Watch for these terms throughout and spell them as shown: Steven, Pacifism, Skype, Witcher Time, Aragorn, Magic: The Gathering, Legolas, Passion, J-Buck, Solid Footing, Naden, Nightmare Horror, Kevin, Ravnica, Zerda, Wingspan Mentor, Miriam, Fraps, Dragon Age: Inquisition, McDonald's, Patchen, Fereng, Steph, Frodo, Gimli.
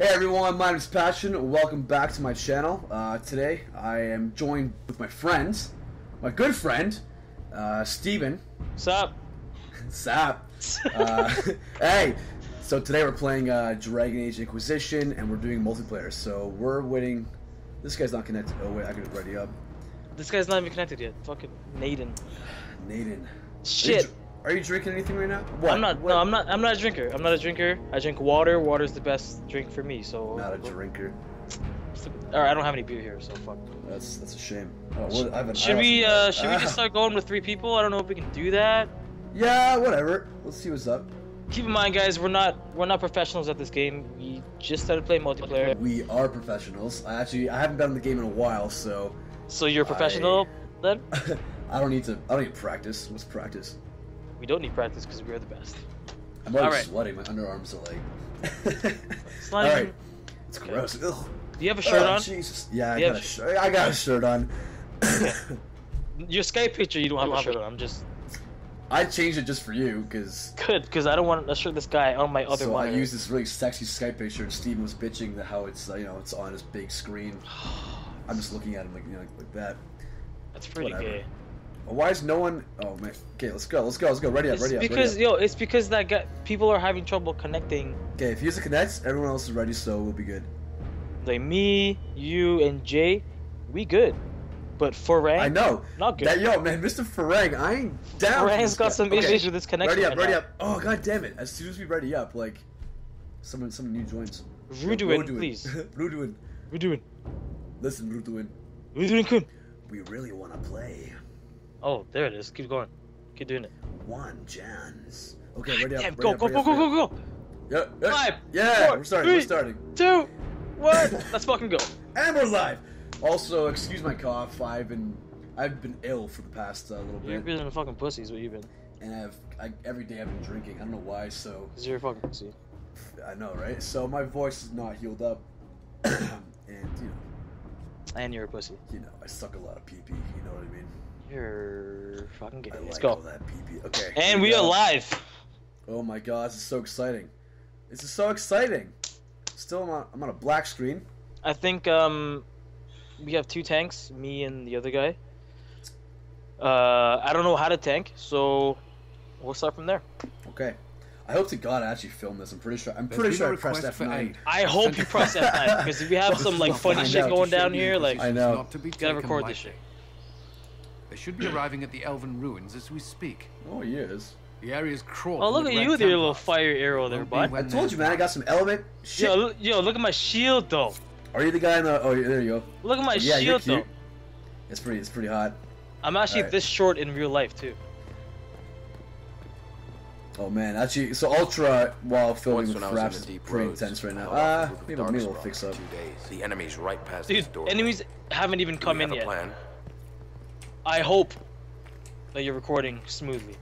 Hey everyone, my name is Passion. Welcome back to my channel. Today I am joined with my friend, my good friend, Steven. Sup? Sup? Hey! So today we're playing Dragon Age Inquisition and we're doing multiplayer. So we're waiting. This guy's not connected. Oh wait, I got it ready up. This guy's not even connected yet. Fucking Naden. Naden. Shit. Are you drinking anything right now? What? I'm not. What? No, I'm not. I'm not a drinker. I'm not a drinker. I drink water. Water's the best drink for me. So. Not a drinker. All right, I don't have any beer here, so fuck. That's a shame. Oh, what, should we just start going with 3 people? I don't know if we can do that. Yeah, whatever. Let's see what's up. Keep in mind, guys, we're not professionals at this game. We just started playing multiplayer. We are professionals. I haven't been in the game in a while, so. So you're a professional then? I don't need practice. What's practice? We don't need practice because we are the best. I'm already sweating. My underarms are like. Alright. It's gross. Ugh. Do you have a shirt on? Jesus. Yeah, I got a shirt on. Your Skype picture, you don't have a shirt on. I'm just. I changed it just for you because. Good, because I don't want a shirtless guy on my other monitor. So I used this really sexy Skype picture, and Steven was bitching that how it's it's on his big screen. I'm just looking at him like that. That's pretty gay. Why is no one? Oh man. Okay, let's go. Ready up. It's because that guy. People are having trouble connecting. Okay, if he uses connects, everyone else is ready, so we'll be good. Like me, you, and Jay, we good. But Fereng, I know. Not good. Yo, man, Mr. Fereng, I ain't down. Fereng's got some issues with this connection. Ready up. Oh god damn it! As soon as we ready up, like, someone new joins. Ruduin, please. Ruduin. Listen, Ruduin. Ruduin-kun. We really want to play. Oh, there it is. Keep going. Keep doing it. One chance. Okay, ready up. Yeah, go. Yep. 5. Yeah, 4, we're starting. 3, 2, 1. Let's fucking go. And we're live. Also, excuse my cough. I've been ill for the past little bit. You've been a fucking pussy is what you've been. And every day I've been drinking. I don't know why, so. 'Cause you're a fucking pussy. I know, right? So my voice is not healed up. And, And you're a pussy. I suck a lot of pee-pee. You know what I mean? You're fucking gay. Let's go. That pee-pee. Okay. And we are live. Oh my god, this is so exciting. This is so exciting. Still, I'm on a black screen. I think we have 2 tanks, me and the other guy. I don't know how to tank, so we'll start from there. Okay. I hope to god I actually filmed this. I'm pretty sure I pressed F9. I hope you pressed F9 because we have some like funny shit going down here. Like, I know. Gotta record this shit. They should be arriving at the Elven ruins as we speak. Oh, he is. The area's crawling. Oh, look at you with your little fire arrow there, bud. I told you, man. I got some element shit. Yo, look at my shield, though. Are you the guy in the? Oh, there you go. Look at my shield, though. It's pretty hot. I'm actually this short in real life too. Oh man, actually, so ultra while filming with Fraps is pretty intense right now. Maybe we'll fix up. The enemy's right past the door. Enemies haven't even come in yet. I hope that you're recording smoothly.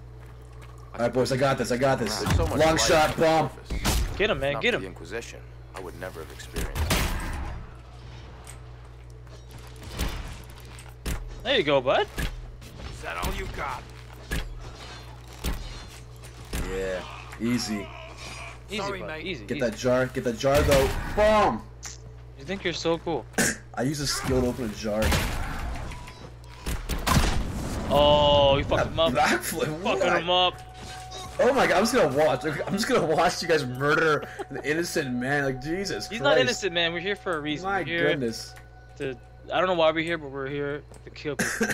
Alright boys, I got this. So long shot, bomb. Get him, man, get him. The Inquisition, I would never have experienced. There you go, bud. Is that all you got? Yeah, easy. Sorry, bud. Easy. Get that jar though. Bomb! You think you're so cool. I use a skill to open a jar. Oh, you fucked him up. Backflip. Fucking him up. Oh my god, I'm just gonna watch you guys murder an innocent man. Like, Jesus Christ. He's not innocent, man. We're here for a reason. My goodness. I don't know why we're here, but we're here to kill people.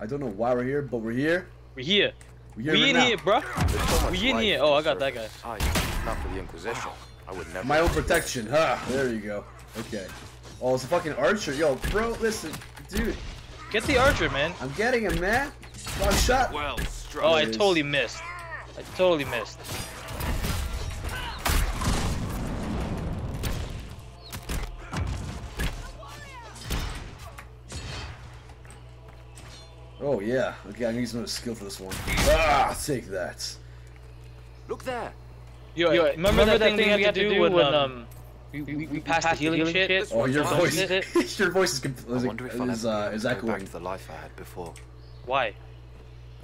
I don't know why we're here, but we're here. We're here. We in here, bro. Oh, I got that guy. Oh, yeah. Not for the Inquisition. I would never. My own protection, huh? There you go. Okay. Oh, it's a fucking archer. Yo, bro, listen, dude. Get the archer, man. I'm getting him, man. Long shot. Well, oh, I totally missed. Oh, yeah. Okay, I need some skill for this one. Ah, take that. Look there. Yo, remember that thing we had to do when We passed the healing shit. Oh, your voice. Your voice is echoing. Back to the life I had before. Why?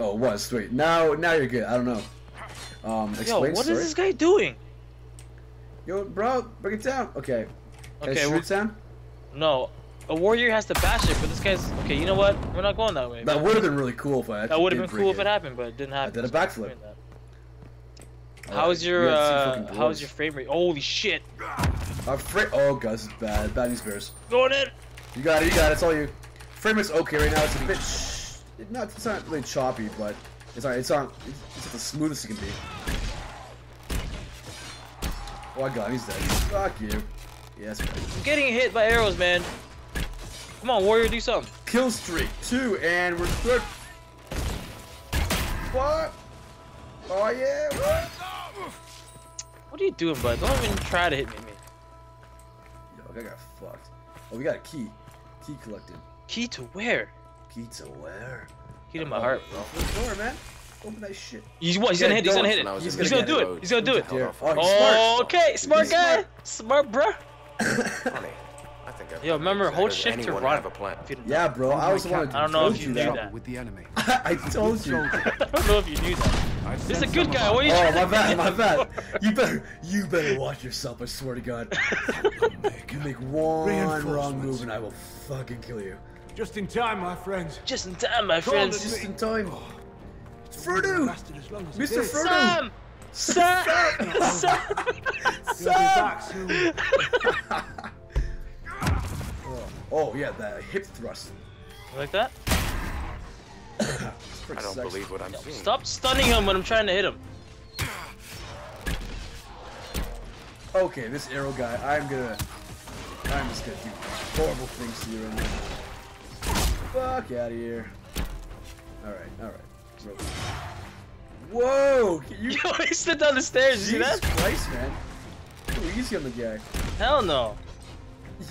Oh, it was. Wait, now you're good. I don't know. Explain. Yo, what is this guy doing? Yo, bro, break it down. Okay. Okay. Shoot down? No. A warrior has to bash it, but this guy's... Okay, you know what? We're not going that way. That would have been really cool if I... That would have been cool if it happened, but it didn't happen. I did a backflip. How's your how's your frame rate? Holy shit! Oh god, this is bad. Bad news bears. Going in. You got it. You got it. It's all you. Frame rate's okay right now. It's a bit. It, no, it's not really choppy, but it's not. It's on. It's the smoothest it can be. Oh god, he's dead. Fuck you. Yes. Right. I'm getting hit by arrows, man. Come on, warrior, do something. Kill streak 2, and we're good. What? Oh yeah. What? What are you doing, bud? Don't even try to hit me, man. Yo, I got fucked. Oh, we got a key. Key collected. Key to where? Key to where? Key to my heart, bro. Open the door, man. Open that shit. He's what? He's gonna hit. He's gonna hit it. He's gonna do it. He's gonna do it. Oh, okay, smart guy. Smart, bro. Yo, remember, hold shift to run. Yeah, bro. I was wanting to. I don't know if you knew that. I told you. I don't know if you knew that. This is a good guy. What are you trying to do? Oh, my bad, my bad. You better watch yourself. I swear to God. You make one wrong move, and I will fucking kill you. Just in time, my friends. Just in time, my friends. Just in time. Frodo, Mr. Frodo. Sam. Sam. Sam. Sam. Oh yeah, that hip thrust. You like that? I don't believe what I'm seeing. Stop stunning him when I'm trying to hit him. Okay, this arrow guy, I'm just gonna do horrible things to you right now. Fuck out of here. Alright, alright. Whoa! You always slid down the stairs, you see that? Jesus Christ, man. Too easy on the guy. Hell no.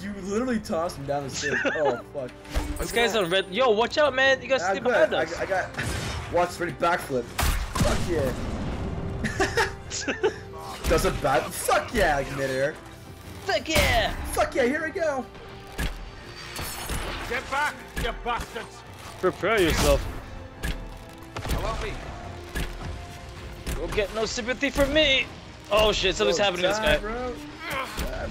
You literally tossed him down the stairs. Oh, fuck. This guy's on red. Yo, watch out, man. You gotta stay behind us. I got. Watch, pretty backflip. Fuck yeah. Does a back. Fuck yeah, like midair. Fuck yeah. Fuck yeah, here we go. Get back, you bastards. Prepare yourself. Come on, me. Don't get no sympathy from me. Oh shit, something's happening to this guy. Bro.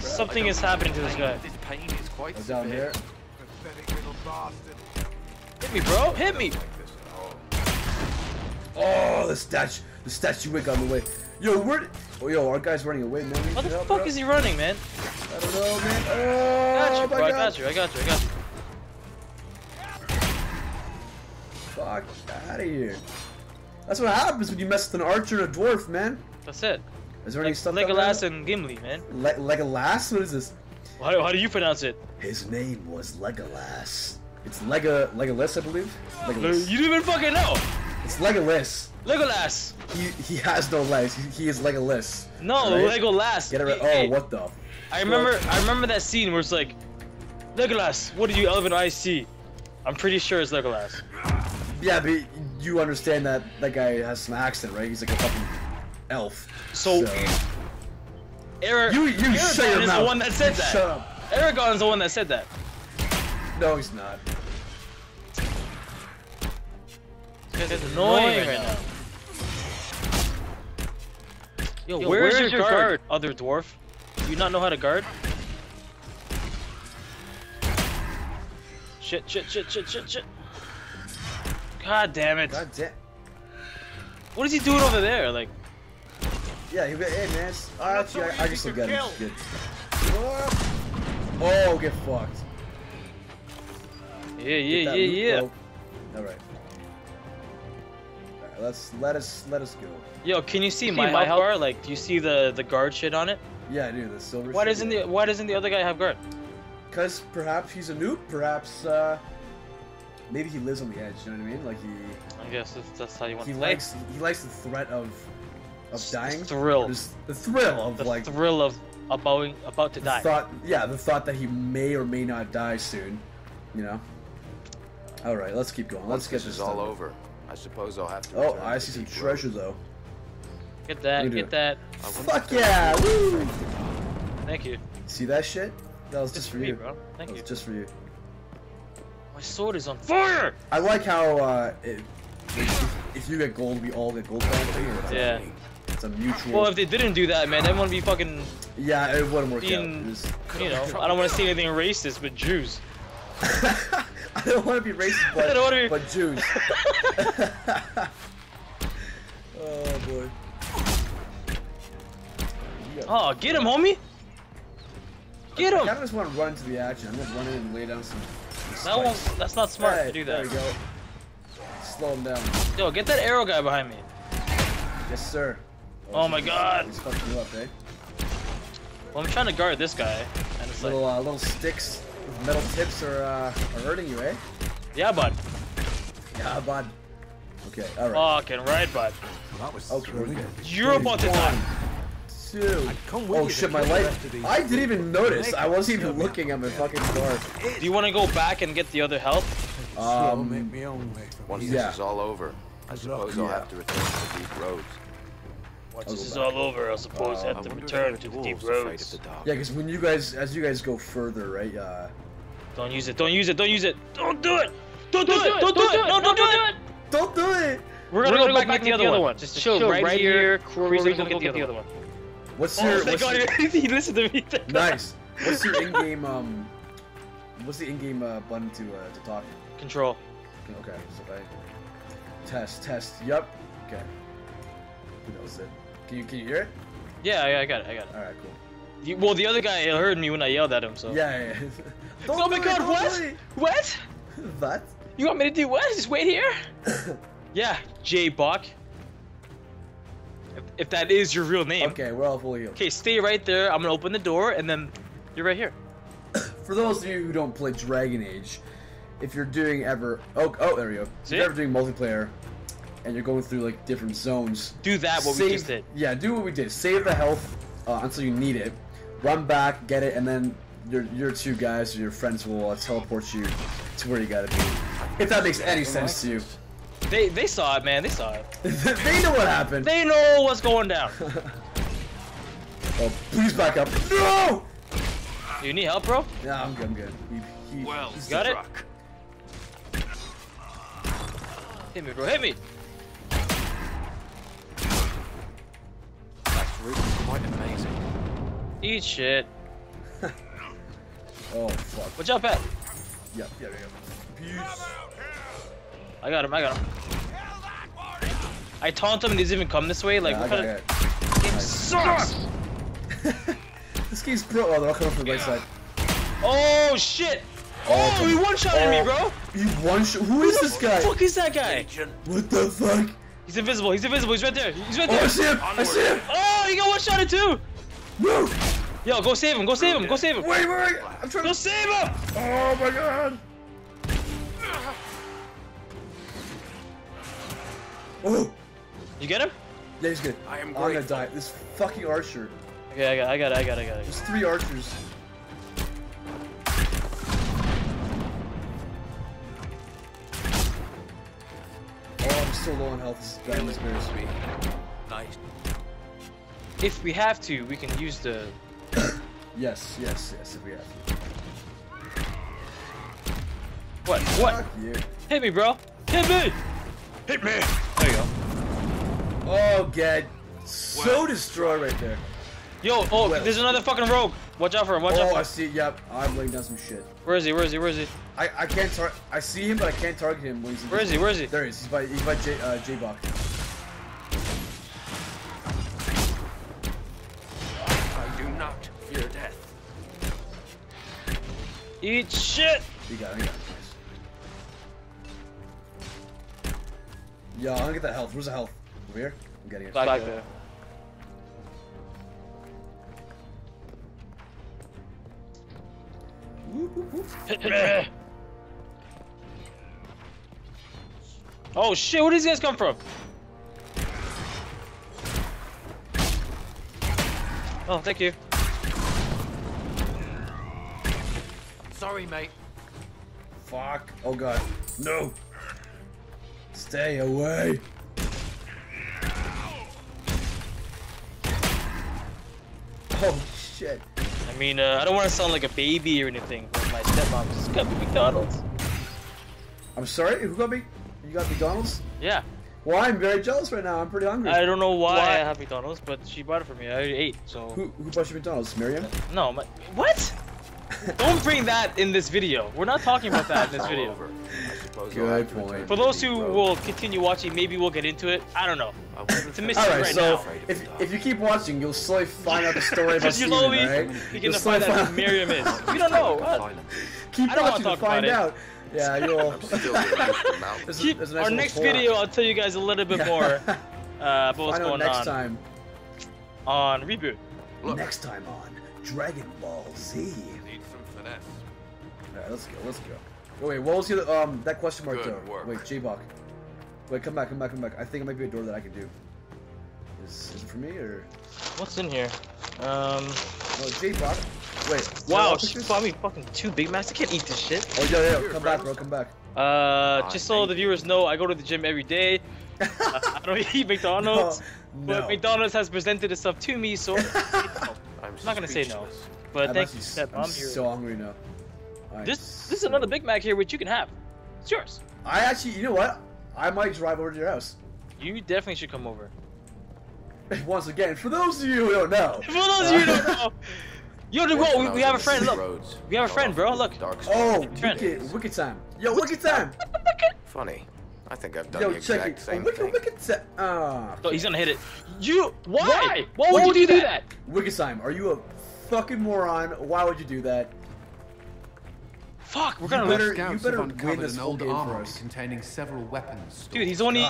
Something is happening to this guy. This pain is quite down here. Hit me, bro! Hit me! Oh, the statuette got in the way. Yo, where? Oh, yo, our guy's running away, man. What the fuck is he running, man? I don't know, man. Oh, got you, bro! I got you! I got you! Fuck out of here! That's what happens when you mess with an archer and a dwarf, man. That's it. Is there any stuff Legolas and Gimli, man. Legolas? What is this? How do you pronounce it? His name was Legolas. It's Legolas, I believe. Legolas. You didn't even fucking know. It's Legolas. Legolas. He has no legs. He is Legolas. No, right? Legolas. Get it right. Hey, oh, what the? I remember that scene where it's like, Legolas, what do you elven eyes see? I'm pretty sure it's Legolas. Yeah, but you understand that that guy has some accent, right? He's like a fucking elf. So Aragorn is the one that said that. Shut up. Aragorn is the one that said that. No, he's not. It's annoying right now. Yo, where's your guard, other dwarf? Do you not know how to guard? Shit. God damn it. God damn. What is he doing over there? Like. Yeah, you get hey man. Actually, I just got him. Good. Oh, get fucked. Yeah. All right. Let us go. Yo, can you see my health bar? Like, do you see the guard shit on it? Yeah, I do. The silver. Why doesn't the other guy have guard? Cause perhaps he's a noob. Perhaps maybe he lives on the edge. You know what I mean? Like he. I guess that's how you want. He likes the threat of dying, the thrill of about to die. The thought that he may or may not die soon, you know. All right, let's keep going. Let's get this all over. I suppose I'll have to. Oh, I see some treasure though. Get that! Get that! Fuck yeah! Woo! Thank you. See that shit? That was just for you, bro. Thank you. Just for you. My sword is on fire! I like how if you get gold, we all get gold. Yeah. It's a mutual. Well, if they didn't do that, man, everyone would be fucking Yeah, it wouldn't work out. You know, I don't want to say anything racist, but Jews. I don't want to be racist, but, but Jews. Oh, boy. Oh, get him, homie! Get him! I kind of just want to run to the action. I'm going to run in and lay down some... that's not smart to do that. There we go. Slow him down. Yo, get that arrow guy behind me. Yes, sir. Oh, my God. He's fucking you up, eh? Well, I'm trying to guard this guy. And it's little, like... little sticks with metal tips are hurting you, eh? Yeah, bud. Yeah, bud. Okay, alright. Fucking right, bud. That was okay, you're about to die. Oh shit, my life. I didn't even notice. I wasn't even looking at my fucking guard. Do you want to go back and get the other help? Once this is all over, I suppose I'll have to return to the deep roads. Once this is all over, I suppose I have to return to the deep roads. Yeah, because when you guys, as you guys go further, right? Don't use it, don't use it, don't use it. Don't do it. Don't do it. Don't do it. No, don't do it. Don't do it. We're going to go back and get the other one. Just chill right here. We're going to go get the other one. What's your? He listened to me. Nice. What's your in-game what's the in-game button to talk? Control. Okay. So I test. Yup. Okay. That was it. Can you hear it? Yeah, I got it. All right, cool. You, well, the other guy heard me when I yelled at him, so. Yeah. Oh my God! What? What? What? You want me to do what? Just wait here? Yeah, J-Buck. If that is your real name. Okay, we're all fully healed. Okay, stay right there. I'm gonna open the door, and then you're right here. For those of you who don't play Dragon Age, if you're doing there we go. If you're ever doing multiplayer, and you're going through like different zones, do that what we just did. Yeah, do what we did. Save the health until you need it. Run back, get it, and then your two guys or your friends will teleport you to where you gotta be. If that makes any sense to you. They saw it, man. They saw it. They know what happened. They know what's going down. Oh, please back up. No! Do you need help, bro? Yeah, I'm good. Well, you got it? Hit me, bro. Hit me! That's really quite amazing. Eat shit. Oh, fuck. Watch out, Pat. Yep, yeah, we go. Peace. I got him. I taunt him and he doesn't even come this way. Like, what kind of... This game sucks! This game's pro. Oh, they're all coming from the right side. Oh, shit! Oh, he one-shotted me, bro! You one-shot? Who is this guy? Who the fuck is that guy? What the fuck? He's invisible, he's right there, Oh, I see him, Oh, he got one-shotted too! No! Yo, go save him, go save him! Wait, I'm trying to... Go save him! Oh my God! Oh! You get him? Yeah, he's good. I'm gonna die. This fucking archer. Okay, I got it. There's three archers. Oh, I'm so low on health. This guy was very sweet. Nice. If we have to, we can use the... yes, if we have to. What? Fuck you. Hit me, bro! Hit me! There you go. Oh, God. So destroyed right there. Yo, there's another fucking rogue. Watch out for him, watch out for him. Oh, I see, yep. I'm laying down some shit. Where is he? I can't target. I see him, but I can't target him. Where is he? There he is. He's by J-Buck. I do not fear death. Eat shit! You got it. Yo, I'm gonna get that health. Where's the health? Over here? I'm getting it. Back there. Hit me! Oh shit, where did these guys come from? Oh, thank you. Sorry, mate. Fuck. Oh god. No! Stay away. Oh shit. I mean, I don't want to sound like a baby or anything, but my stepmom just got me McDonald's. I'm sorry? Who got me? You got McDonald's? Yeah. Well, I'm very jealous right now. I'm pretty hungry. I don't know why I have McDonald's, but she bought it for me. I already ate, so... Who bought you McDonald's? Miriam? No, my... What? Don't bring that in this video. We're not talking about that in this video. Good point. For those who will continue watching, maybe we'll get into it. I don't know. It's a mystery right now. All right, so if you keep watching, you'll slowly find out the story about Steven, right? You'll slowly find out who Miriam is. We don't know. Keep watching to find out. Yeah, you'll... Keep our next video, I'll tell you guys a little bit more about what's going on. Next time. On Reboot. Next time on Dragon Ball Z. Alright, let's go, let's go. Wait, what was your, that question mark though? Wait, J-Buck. Wait, come back, come back, come back. I think it might be a door that I can do. Is it for me, or? What's in here? Oh, J-Buck. Wait. Wow, she bought me fucking 2 Big Macs. I can't eat this shit. Oh, yo, yo, come back, bro, come back. Just so the viewers know, I go to the gym every day. I don't eat McDonald's. No. But McDonald's has presented itself to me, so I'm not gonna say no. But thank you, Steph. I'm so hungry now. Right. This is another Big Mac here, which you can have. It's yours. I actually, you know what? I might drive over to your house. You definitely should come over. Once again, for those of you who don't know. For those of you who don't know. Yo, we have a friend. Look, we have a friend, bro. Look. Oh, wicked time. Yo, wicked time. Funny. I think I've done the exact same thing. Wicked time. Oh, he's gonna hit it. You? Why? Why would you do that? Wicked time. Are you a fucking moron? Why would you do that? Fuck, we're gonna lose. You better win this whole game for us. Containing several weapons. Dude, he's only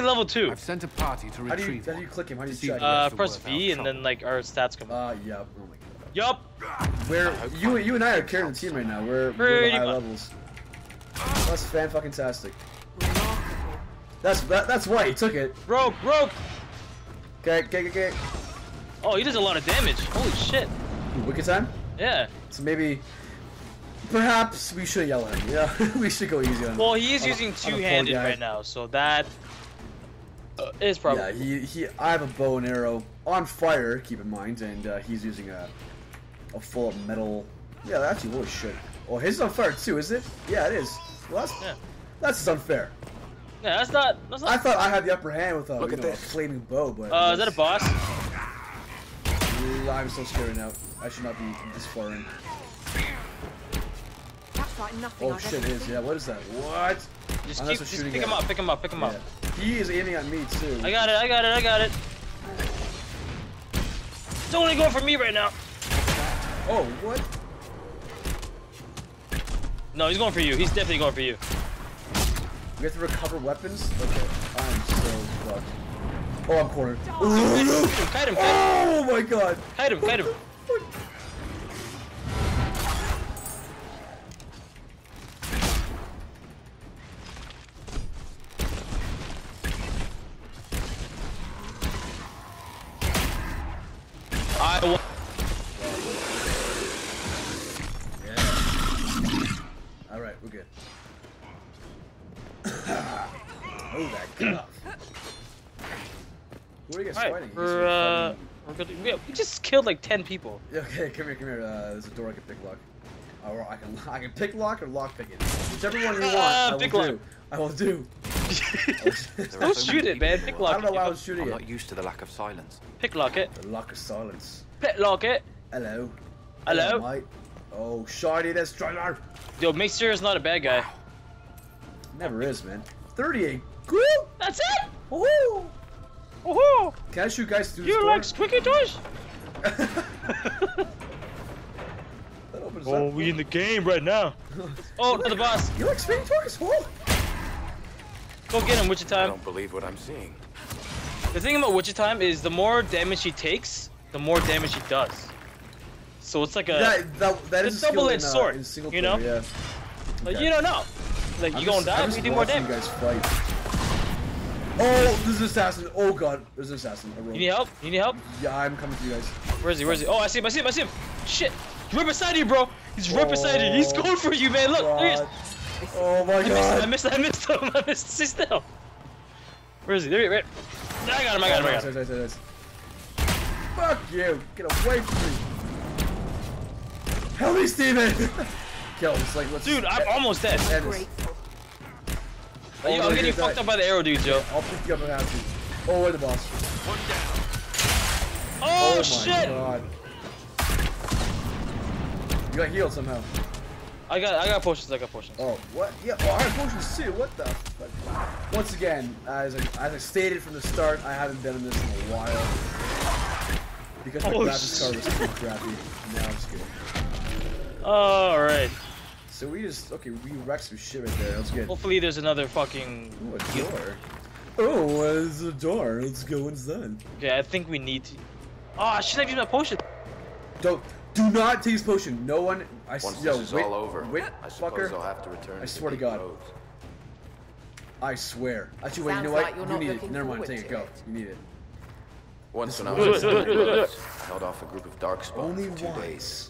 level 2. I've sent a party to retrieve. How do you click him? How do you check? Press V and then like our stats come up. Yup. Yup. Where you and I are carrying the team right now. We're high levels. That's fan fucking tastic. That's why he took it. Rope. Okay. Oh, he does a lot of damage. Holy shit. Wicked time. Yeah. So maybe. Perhaps we should yell at him. Yeah, we should go easy on him. Well, he is using two-handed right now, so that is probably. Yeah, I have a bow and arrow on fire. Keep in mind, and he's using a full metal. Yeah, actually, holy shit. Oh, his is on fire too, is it? Yeah, it is. Well, that's just unfair. Yeah, that's not. I thought I had the upper hand with a flaming bow, but. Is that a boss? I'm so scared now. I should not be this far in. Like oh shit, it is. Yeah, what is that? What? Just pick him up, pick him up. He is aiming at me too. I got it. It's only going for me right now. Oh, what? No, he's going for you. He's definitely going for you. We have to recover weapons? Okay, I'm so fucked. Oh, I'm cornered. Kite him. Oh my god. Kite him. Alright, we're good. Who are you guys fighting? We just killed like 10 people. Okay, come here. There's a door I can picklock. Or I can picklock or lockpick it. Whichever one you want, I will do. Don't shoot it, man. Picklock. I don't know why I was shooting it. I'm not used to the lack of silence. Picklock it. The lack of silence. Picklock it. Hello. Mate. Oh, shiny, that's Dragar. Yo, make sure it's not a bad guy. Wow. Never is, man. 38. Woo! That's it! Woohoo! Woohoo! Can I shoot guys through the door? You like squeaky toys? Oh, we in the game right now. Oh, the boss. You like squeaky toys? Whoa! Go get him, Witcher Time. I don't believe what I'm seeing. The thing about Witcher Time is the more damage he takes, the more damage he does. So it's like a that is a double-edged sword, you know? Yeah. Like, you don't know. Like, you gonna die if you do more damage. Guys fight. Oh, there's an assassin. Oh god, there's an assassin. You need help? Yeah, I'm coming to you guys. Where is he? Oh, I see him. Shit. He's right beside you, bro. He's right beside you. He's going for you, man. Look, there he is. Oh my god. I missed him. Sit still. Where is he? There he is. Right. I got him. Fuck you. Get away from me. Help me, Steven! Kill him. Dude, I'm almost dead. I'm getting fucked up by the arrow, dude, Joe. Yeah, I'll pick you up and have you. Oh, wait, the boss. One down. Oh, oh shit! God. You got healed somehow. I got potions. Oh, what? Yeah, well, I got potions too. What the? Fuck? Once again, as I stated from the start, I haven't been in this in a while because my graphics card was too crappy. Now I'm scared. All right. So we just we wrecked some shit right there. That's good. Hopefully there's another fucking door. Oh, there's a door. Let's go inside. Okay, I think we need to. Oh, should I use my potion? Do not take his potion. No one. Once this is all over, I suppose I'll have to return. I swear to God. I swear. Actually, wait. You know what? You need it. Never mind. Take it. Go. You need it. Once when I was in Legolas, I held off a group of darkspawns for 2 days.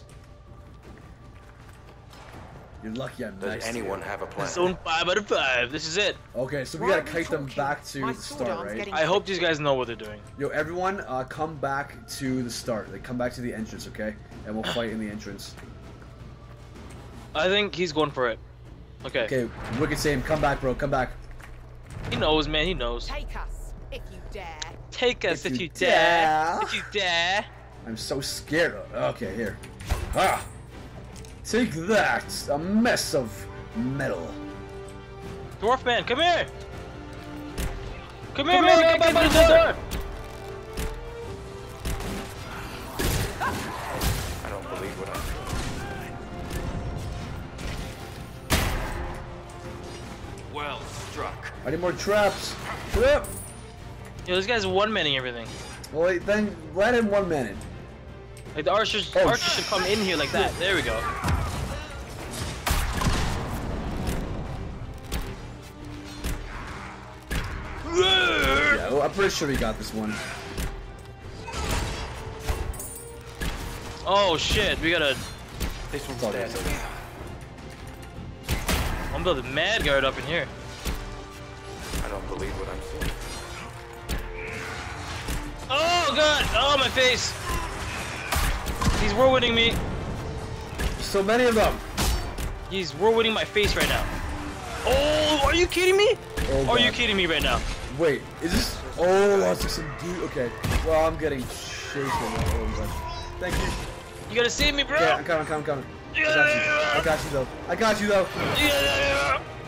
You're lucky I'm nice. Does anyone have a plan? It's on 5 out of 5. This is it. Okay, so we gotta kite them back to the start, right? I hope these guys know what they're doing. Yo, everyone, come back to the start. Like, come back to the entrance, okay? And we'll fight in the entrance. I think he's going for it. Okay. Okay, we can see him. Come back, bro. Come back. He knows, man. He knows. Take us if you dare. Take us if you dare. If you dare. I'm so scared of it. Okay, here. Ah. Take that, a mess of metal. Dwarf man, come here! Come here, man! Come by the door! I don't believe what I'm doing. Well struck. I need more traps. Trap! Yo, this guy's one-manning everything. Well, then let him one-man it. Like the archers, archers should come in here like that. There we go. Yeah, well, I'm pretty sure we got this one. Oh shit, we gotta. This one's all dead. I'm building mad guard up in here. I don't believe what I'm seeing. Oh god! Oh my face! He's whirlwinding me. So many of them. He's whirlwinding my face right now. Oh, are you kidding me? Oh, are you kidding me right now? Wait, is this? Oh, that's some dude. Okay. Well, I'm getting shaken. Oh, thank you. You gotta save me, bro. Yeah, I'm coming. I'm coming. I got you though. You gotta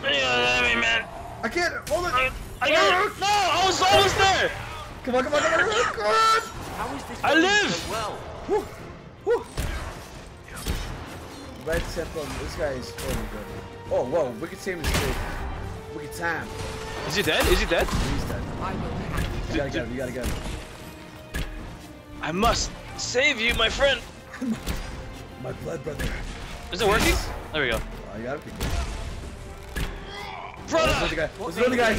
save me, man. I can't. Hold it. I got it. No, I was almost there. Come on, come on. How is this? I live. So well? Whew. Whew. Red temple. This guy is oh whoa, wicked team is good. Wicked time. Is he dead? He's dead. You gotta go, I must save you, my friend. My blood brother. Is it working? There we go. I got it. Brother! There's another guy.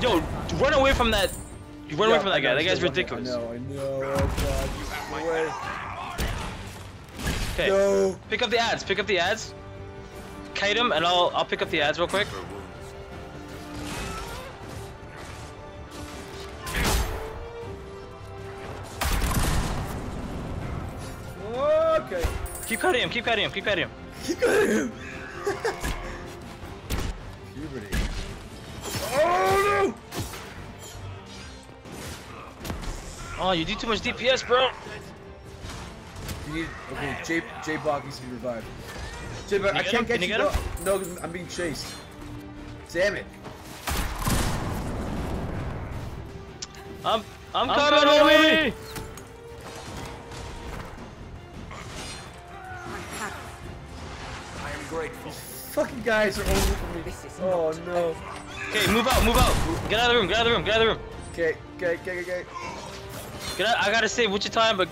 Yo, run away from that. You run away from that guy. That guy's ridiculous. I know. God. Okay. No. Pick up the ads. Kite him, and I'll pick up the ads real quick. Okay. Keep cutting him. Keep cutting him. Puberty. Oh no! Oh, you do too much DPS, bro. Okay, J-Buck needs to be revived. J-Buck, I can't get you. No, I'm being chased. Damn it. I'm coming, homie! I am grateful. These fucking guys are over for me. Oh no. Okay, move out. Get out of the room, Okay, okay. Get out, I gotta save with your time, but.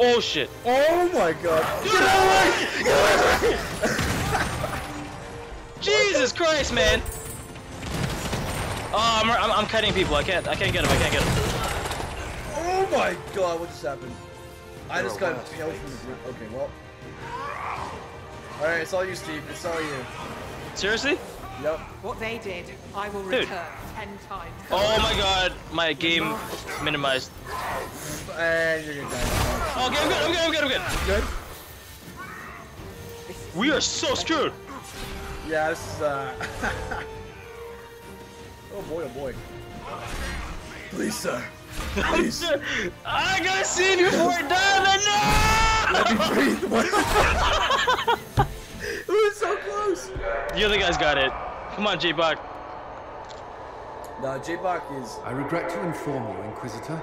Oh shit! Oh my god! Get out of the way! Jesus Christ, man! Oh, I'm cutting people. I can't get him. Oh my god! What just happened? I just got impaled from the group. Okay, well. All right, it's all you, Steve. It's all you. Seriously? Yep. What they did, I will return 10 times. Oh my god, my game minimized. And you're gonna die. Oh, okay, I'm good. We are so screwed. Yeah, this is, oh boy, oh boy. Please, sir. Please. I gotta see you before I die, no! Let me breathe. What the fuck? It was so close. The other guy's got it. Come on, J-Buck. No, J-Buck is... I regret to inform you, Inquisitor,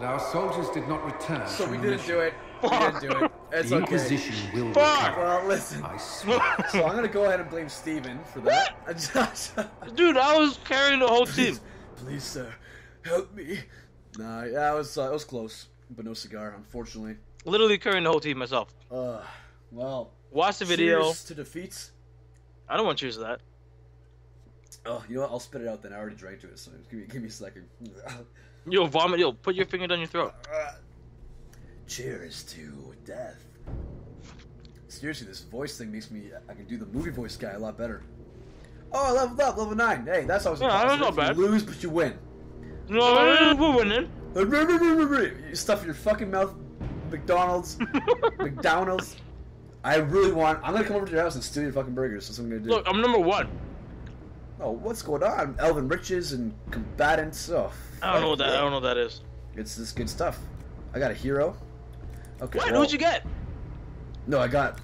that our soldiers did not return. So we didn't do it. We didn't do it. It's the Inquisition okay. will recover. Well, listen. I swear. So I'm gonna go ahead and blame Steven for that. Dude, I was carrying the whole team. Please, sir, help me. Nah, yeah, it was close, but no cigar, unfortunately. Literally carrying the whole team myself. Well. Watch the video. Cheers to defeats. I don't want cheers to that. Oh, you know what? I'll spit it out then. I already drank to it, so give me a second. You'll vomit. You'll put your finger down your throat. Cheers to death. Seriously, this voice thing makes me... I can do the movie voice guy a lot better. Oh, I leveled up. Level 9. Hey, that's always... Yeah, that's not bad. You lose, but you win. No, we're winning. You stuff your fucking mouth, McDonald's. McDonald's. I really want... I'm going to come over to your house and steal your fucking burgers. That's what I'm going to do. Look, I'm #1. Oh, what's going on? Elven riches and combatants. Oh, I don't know what that. I don't know what that is. It's this good stuff. I got a hero. Okay. What? Well, what'd you get? No, I got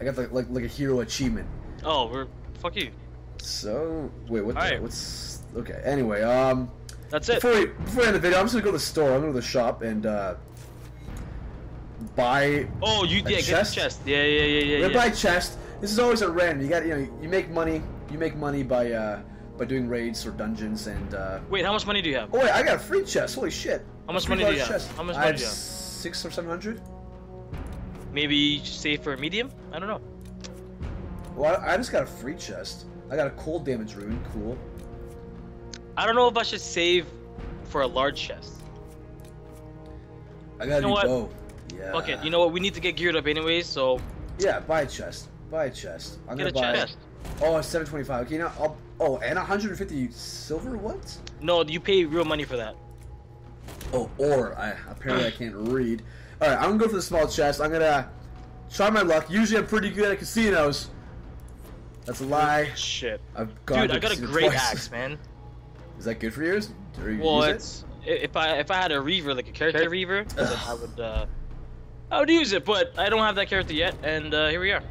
like a hero achievement. Oh, we're fuck you. So wait, what? What's okay? Anyway, that's it. Before I end the video, I'm just gonna go to the store. I'm gonna go to the shop and buy. Oh, you did get the chest. Yeah. Buy chest. This is always a random. You got you make money. You make money by doing raids or dungeons and Wait, how much money do you have? Oh wait, I got a free chest. Holy shit! How much money do you have? How much money do you have? 600 or 700. Maybe save for a medium. I don't know. Well, I just got a free chest. I got a cold damage rune. Cool. I don't know if I should save for a large chest. I gotta do bow. Yeah. Okay. You know what? We need to get geared up anyways, so. Yeah, buy a chest. Buy a chest. I'm gonna buy a chest. Oh, 725. Okay, now I'll. Oh, and 150 silver. What? No, you pay real money for that. Oh, or apparently I can't read. All right, I'm gonna go for the small chest. I'm gonna try my luck. Usually, I'm pretty good at casinos. That's a lie. Shit. I've got dude, I got a great axe, man. Is that good for yours? Well, it's if I had a reaver, like a character reaver, then I would use it. But I don't have that character yet, and here we are.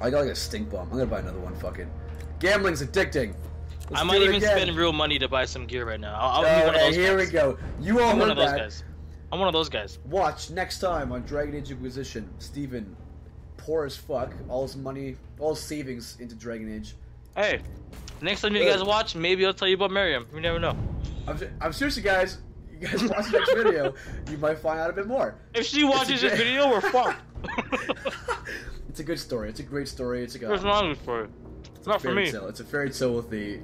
I got like a stink bomb. I'm gonna buy another one. Fucking gambling's addicting. Let's I might even spend real money to buy some gear right now. I'll be one of those guys. Here we go. You all heard that. I'm one of those guys. Watch next time on Dragon Age Inquisition. Steven, poor as fuck, all his money, all his savings into Dragon Age. Hey, next time you guys watch, maybe I'll tell you about Miriam. You never know. I'm seriously, guys. You guys watch the next video, you might find out a bit more. If she watches this video, we're fucked. It's a good story. It's a great story. It's a good story. It's not for me. Tale. It's a fairy tale with the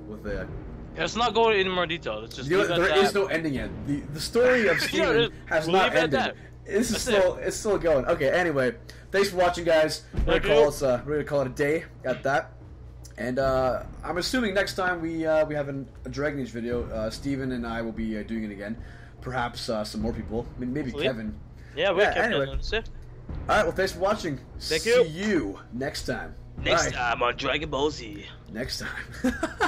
Let's not go into more detail. It's just there is no ending yet. The story of Steven has not ended. This is still it's still going. Okay. Anyway, thanks for watching, guys. We're gonna call it a day at that. And I'm assuming next time we have a Dragon Age video, Steven and I will be doing it again. Perhaps some more people. I mean, maybe Kevin. Yeah. Anyway. All right, well, thanks for watching. Thank you. See you next time. Next time on Dragon Ball Z. Next time.